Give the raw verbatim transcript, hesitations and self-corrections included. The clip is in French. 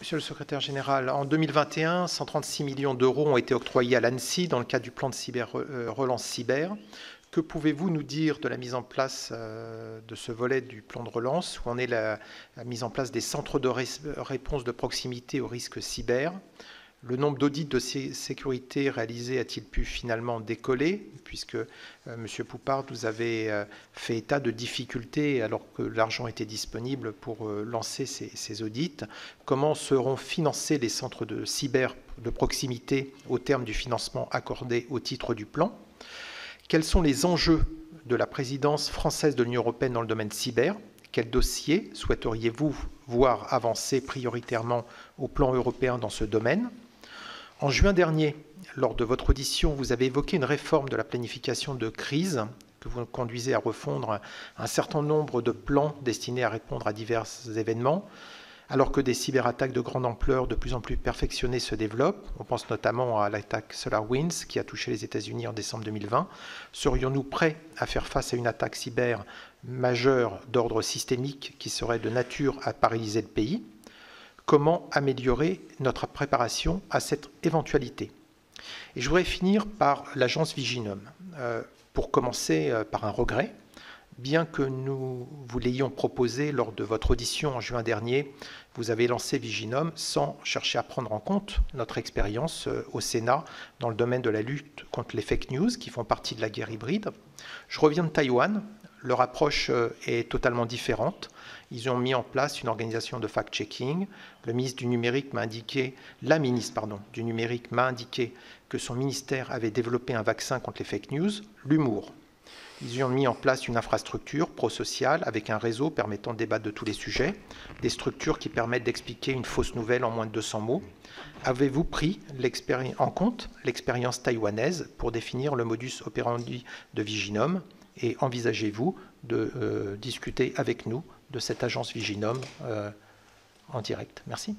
Monsieur le secrétaire général, en deux mille vingt et un, cent trente-six millions d'euros ont été octroyés à l'A N S I dans le cadre du plan de cyber, euh, relance cyber. Que pouvez-vous nous dire de la mise en place euh, de ce volet du plan de relance, où en est la, la mise en place des centres de ré réponse de proximité aux risques cyber? Le nombre d'audits de sé sécurité réalisés a-t-il pu finalement décoller, puisque euh, M. Poupard vous avez euh, fait état de difficultés alors que l'argent était disponible pour euh, lancer ces, ces audits? Comment seront financés les centres de cyber de proximité au terme du financement accordé au titre du plan? Quels sont les enjeux de la présidence française de l'Union européenne dans le domaine cyber? Quels dossiers souhaiteriez-vous voir avancer prioritairement au plan européen dans ce domaine? En juin dernier, lors de votre audition, vous avez évoqué une réforme de la planification de crise que vous conduisez à refondre un certain nombre de plans destinés à répondre à divers événements, alors que des cyberattaques de grande ampleur de plus en plus perfectionnées se développent. On pense notamment à l'attaque SolarWinds qui a touché les États-Unis en décembre deux mille vingt. Serions-nous prêts à faire face à une attaque cyber majeure d'ordre systémique qui serait de nature à paralyser le pays? Comment améliorer notre préparation à cette éventualité? Et je voudrais finir par l'agence Viginum. Euh, pour commencer euh, par un regret, bien que nous vous l'ayons proposé lors de votre audition en juin dernier, vous avez lancé Viginum sans chercher à prendre en compte notre expérience au Sénat dans le domaine de la lutte contre les fake news qui font partie de la guerre hybride. Je reviens de Taïwan. Leur approche est totalement différente. Ils ont mis en place une organisation de fact-checking. Le ministre du numérique m'a indiqué, la ministre pardon, du numérique m'a indiqué que son ministère avait développé un vaccin contre les fake news, l'humour. Ils y ont mis en place une infrastructure prosociale avec un réseau permettant de débattre de tous les sujets, des structures qui permettent d'expliquer une fausse nouvelle en moins de deux cents mots. Avez-vous pris en compte l'expérience taïwanaise pour définir le modus operandi de Viginum et envisagez-vous de euh, discuter avec nous de cette agence Viginum euh, en direct? Merci.